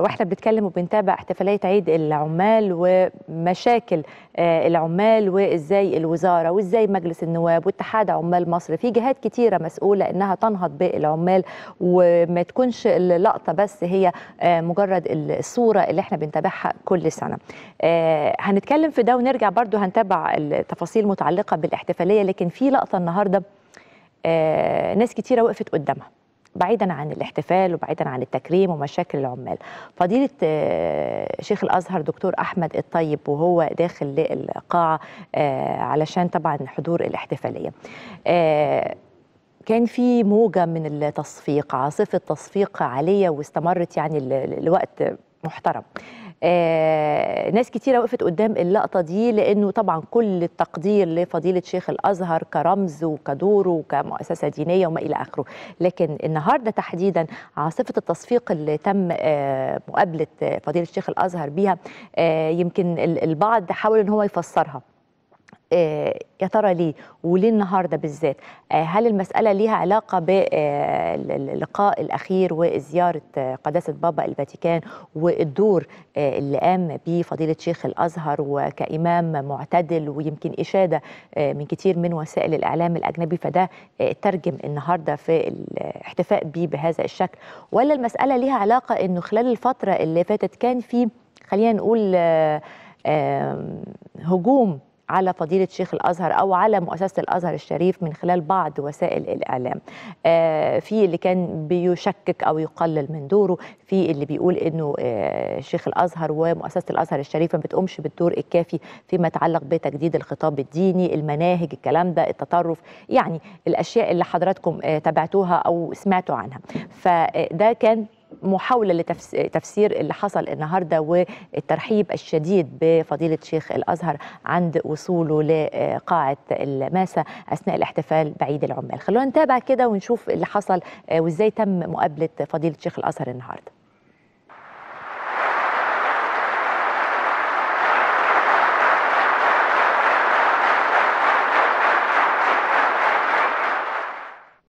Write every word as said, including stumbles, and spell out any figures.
واحنا بنتكلم وبنتابع احتفالات عيد العمال ومشاكل العمال وازاي الوزاره وازاي مجلس النواب واتحاد عمال مصر في جهات كتيره مسؤوله انها تنهض بالعمال وما تكونش اللقطه بس هي مجرد الصوره اللي احنا بنتابعها كل سنه. هنتكلم في ده ونرجع برضو هنتابع التفاصيل المتعلقه بالاحتفاليه، لكن في لقطه النهارده ناس كتيره وقفت قدامها بعيدا عن الاحتفال وبعيدا عن التكريم ومشاكل العمال. فضيلة شيخ الأزهر دكتور أحمد الطيب وهو داخل للقاعة علشان طبعا حضور الاحتفالية، كان في موجة من التصفيق، عاصفة تصفيق عالية واستمرت يعني لوقت محترم. آه، ناس كتيرة وقفت قدام اللقطة دي لأنه طبعا كل التقدير لفضيلة شيخ الأزهر كرمز وكدوره وكمؤسسة دينية وما إلى آخره، لكن النهاردة تحديدا عاصفة التصفيق اللي تم آه مقابلة فضيلة شيخ الأزهر بيها، آه يمكن البعض حاول أن هو يفسرها، آه يا ترى ليه وليه النهارده بالذات؟ آه هل المسألة ليها علاقة باللقاء الأخير وزيارة قداسة بابا الفاتيكان والدور آه اللي قام بيه فضيلة شيخ الأزهر وكإمام معتدل ويمكن إشادة آه من كتير من وسائل الإعلام الأجنبي، فده آه ترجم النهارده في الاحتفاء بيه بهذا الشكل، ولا المسألة ليها علاقة إنه خلال الفترة اللي فاتت كان في خلينا نقول آه آه هجوم على فضيلة شيخ الأزهر أو على مؤسسة الأزهر الشريف من خلال بعض وسائل الإعلام، آه في اللي كان بيشكك أو يقلل من دوره، في اللي بيقول إنه آه شيخ الأزهر ومؤسسة الأزهر الشريف ما بتقومش بالدور الكافي فيما يتعلق بتجديد الخطاب الديني، المناهج، الكلام ده، التطرف، يعني الأشياء اللي حضراتكم آه تابعتوها أو سمعتوا عنها. فده كان محاولة لتفسير اللي حصل النهاردة والترحيب الشديد بفضيلة شيخ الأزهر عند وصوله لقاعة الماسة أثناء الاحتفال بعيد العمال. خلونا نتابع كده ونشوف اللي حصل وإزاي تم مقابلة فضيلة شيخ الأزهر النهاردة.